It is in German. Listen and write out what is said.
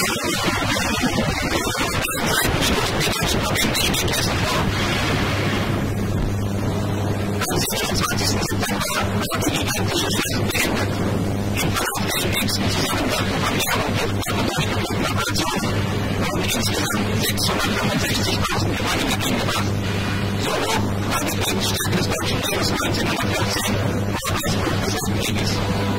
Insgesamt 669 Gemeinden, so hoch war die Gegenstand des deutschen Bundeslandes in 1914, war das Bundesland Weges.